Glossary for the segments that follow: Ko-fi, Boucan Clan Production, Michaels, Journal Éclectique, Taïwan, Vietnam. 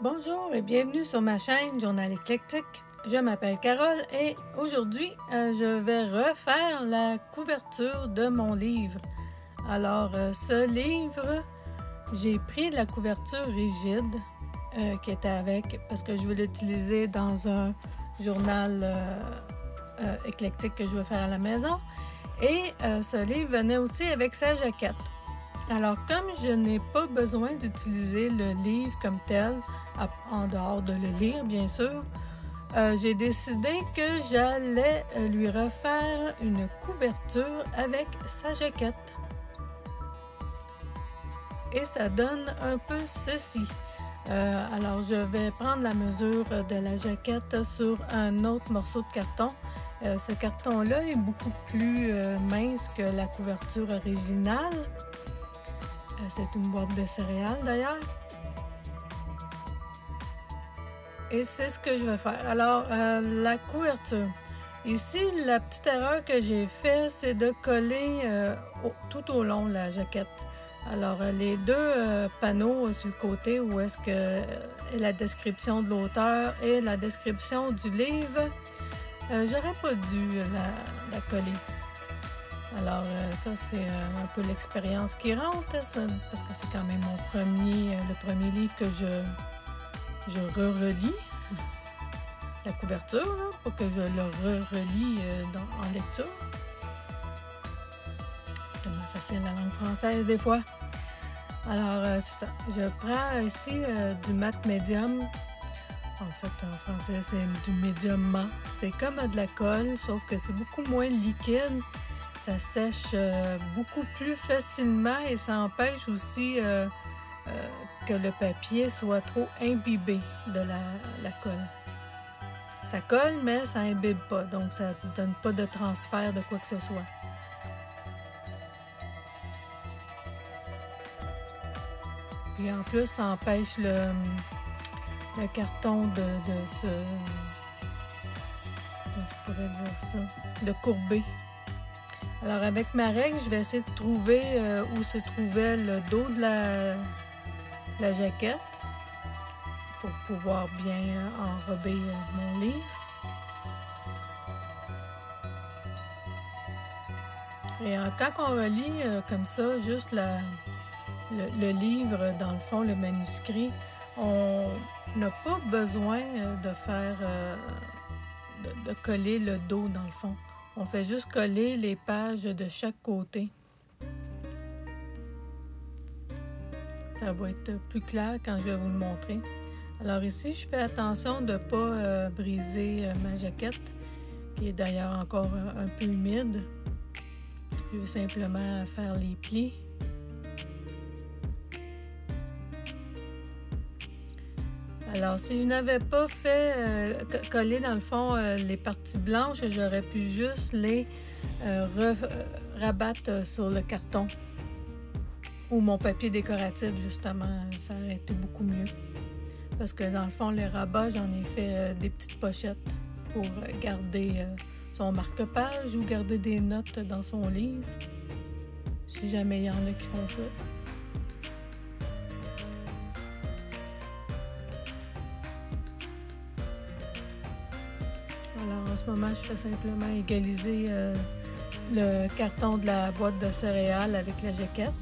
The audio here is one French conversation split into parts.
Bonjour et bienvenue sur ma chaîne Journal Éclectique. Je m'appelle Carole et aujourd'hui, je vais refaire la couverture de mon livre. Alors, ce livre, j'ai pris la couverture rigide qui était avec, parce que je vais l'utiliser dans un journal éclectique que je vais faire à la maison. Et ce livre venait aussi avec sa jaquette. Alors, comme je n'ai pas besoin d'utiliser le livre comme tel, en dehors de le lire, bien sûr, j'ai décidé que j'allais lui refaire une couverture avec sa jaquette. Et ça donne un peu ceci. Alors, je vais prendre la mesure de la jaquette sur un autre morceau de carton. Ce carton-là est beaucoup plus mince que la couverture originale. C'est une boîte de céréales d'ailleurs. Et c'est ce que je vais faire. Alors, la couverture. Ici, la petite erreur que j'ai faite, c'est de coller tout au long la jaquette. Alors, les deux panneaux sur le côté où est-ce que la description de l'auteur et la description du livre, j'aurais pas dû la coller. Alors, ça, c'est un peu l'expérience qui rentre, parce que c'est quand même mon le premier livre que je re-relis, la couverture, là, pour que je le re-relis en lecture. C'est tellement facile la langue française, des fois. Alors, c'est ça. Je prends ici du mat médium. En fait, en français, c'est du médium mat. C'est comme de la colle, sauf que c'est beaucoup moins liquide. Ça sèche beaucoup plus facilement et ça empêche aussi que le papier soit trop imbibé de la colle. Ça colle, mais ça imbibe pas, donc ça ne donne pas de transfert de quoi que ce soit. Puis en plus, ça empêche le carton de se... je pourrais dire ça, de courber. Alors, avec ma règle, je vais essayer de trouver où se trouvait le dos de la jaquette pour pouvoir bien enrober mon livre. Et quand on relit comme ça, juste le livre, dans le fond, le manuscrit, on n'a pas besoin de faire, de coller le dos, dans le fond. On fait juste coller les pages de chaque côté. Ça va être plus clair quand je vais vous le montrer. Alors ici, je fais attention de ne pas briser ma jaquette, qui est d'ailleurs encore un peu humide. Je vais simplement faire les plis. Alors, si je n'avais pas fait coller, dans le fond, les parties blanches, j'aurais pu juste les rabattre sur le carton ou mon papier décoratif, justement. Ça aurait été beaucoup mieux. Parce que, dans le fond, les rabats, j'en ai fait des petites pochettes pour garder son marque-page ou garder des notes dans son livre, si jamais il y en a qui font ça. Alors, en ce moment, je fais simplement égaliser le carton de la boîte de céréales avec la jaquette.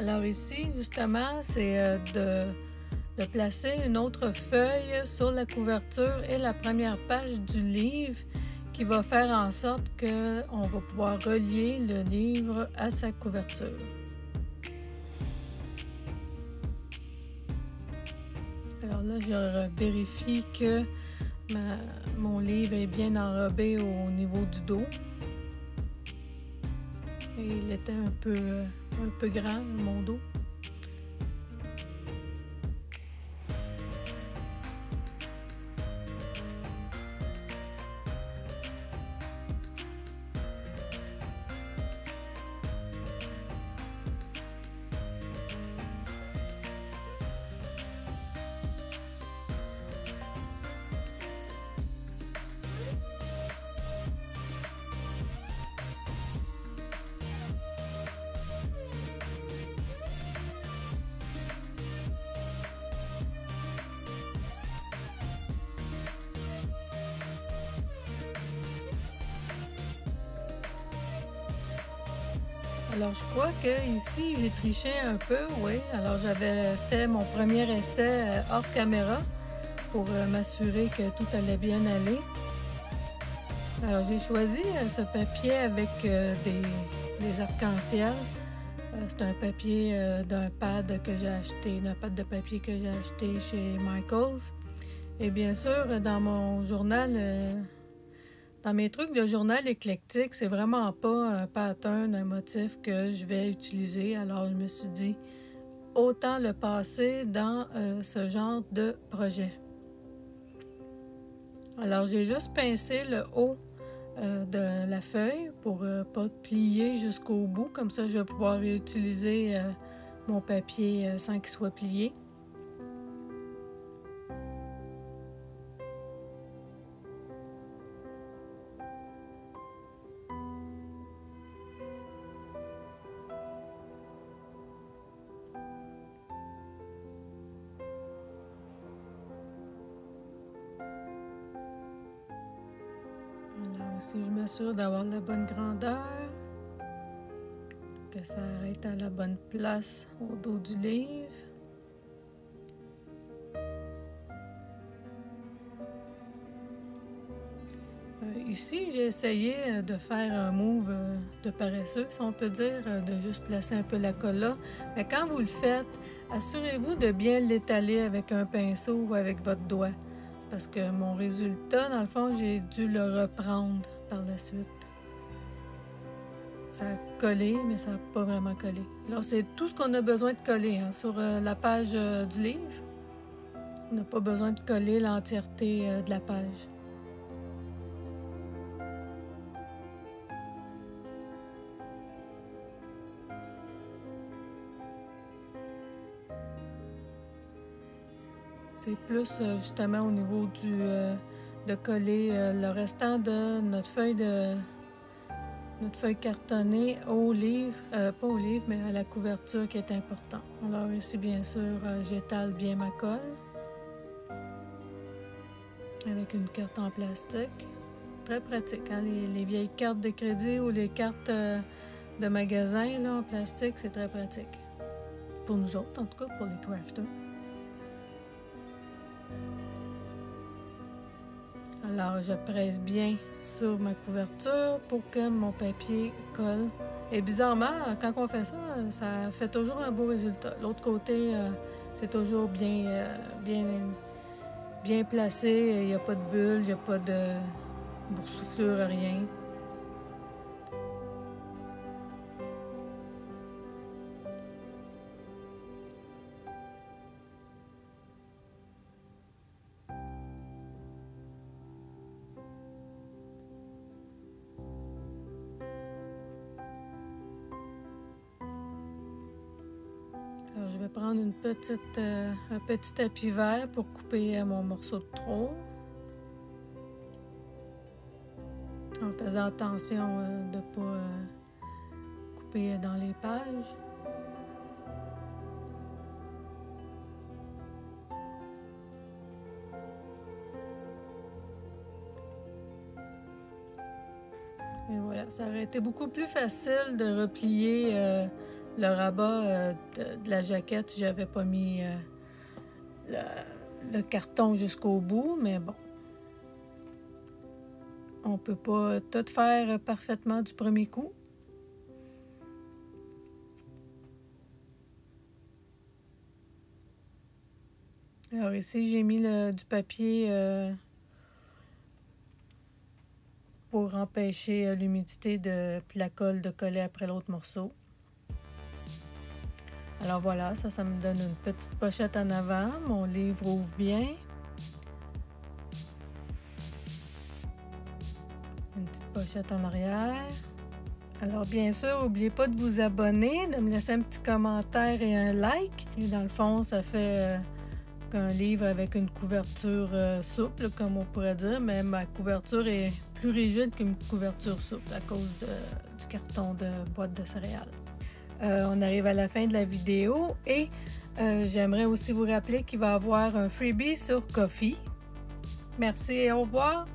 Alors ici, justement, c'est de placer une autre feuille sur la couverture et la première page du livre qui va faire en sorte qu'on va pouvoir relier le livre à sa couverture. Alors là, je vérifie que mon livre est bien enrobé au niveau du dos. Et il était un peu grand, mon dos. Alors, je crois qu'ici, j'ai triché un peu, oui. Alors, j'avais fait mon premier essai hors caméra pour m'assurer que tout allait bien aller. Alors, j'ai choisi ce papier avec des arcs-en-ciel. C'est un papier d'un pad que j'ai acheté, d'un pad de papier que j'ai acheté chez Michaels. Et bien sûr, dans mon journal... Dans mes trucs de journal éclectique, c'est vraiment pas un pattern, un motif que je vais utiliser. Alors, je me suis dit, autant le passer dans ce genre de projet. Alors, j'ai juste pincé le haut de la feuille pour ne pas plier jusqu'au bout. Comme ça, je vais pouvoir réutiliser mon papier sans qu'il soit plié. Si je m'assure d'avoir la bonne grandeur, que ça arrête à la bonne place au dos du livre. Ici, j'ai essayé de faire un move de paresseux, si on peut dire, de juste placer un peu la colla. Mais quand vous le faites, assurez-vous de bien l'étaler avec un pinceau ou avec votre doigt. Parce que mon résultat, dans le fond, j'ai dû le reprendre par la suite. Ça a collé, mais ça n'a pas vraiment collé. Alors, c'est tout ce qu'on a besoin de coller sur la page du livre. On n'a pas besoin de coller l'entièreté de la page. C'est plus justement au niveau de coller le restant de notre feuille cartonnée au livre, pas au livre, mais à la couverture qui est important. Alors ici, bien sûr, j'étale bien ma colle avec une carte en plastique. Très pratique, hein? Les vieilles cartes de crédit ou les cartes de magasin là, en plastique, c'est très pratique. Pour nous autres, en tout cas, pour les crafters. Alors, je presse bien sur ma couverture pour que mon papier colle. Et bizarrement, quand on fait ça, ça fait toujours un beau résultat. L'autre côté, c'est toujours bien placé. Il n'y a pas de bulle, il n'y a pas de boursouflure, rien. Je vais prendre un petit tapis vert pour couper mon morceau de trop. En faisant attention de ne pas couper dans les pages. Et voilà, ça aurait été beaucoup plus facile de replier le rabat de la jaquette, si j'avais pas mis le carton jusqu'au bout, mais bon. On ne peut pas tout faire parfaitement du premier coup. Alors ici, j'ai mis du papier pour empêcher l'humidité puis la colle de coller après l'autre morceau. Alors voilà, ça me donne une petite pochette en avant. Mon livre ouvre bien. Une petite pochette en arrière. Alors bien sûr, n'oubliez pas de vous abonner, de me laisser un petit commentaire et un like. Et dans le fond, ça fait un livre avec une couverture souple, comme on pourrait dire, mais ma couverture est plus rigide qu'une couverture souple à cause du carton de boîte de céréales. On arrive à la fin de la vidéo et j'aimerais aussi vous rappeler qu'il va y avoir un freebie sur Ko-fi. Merci et au revoir!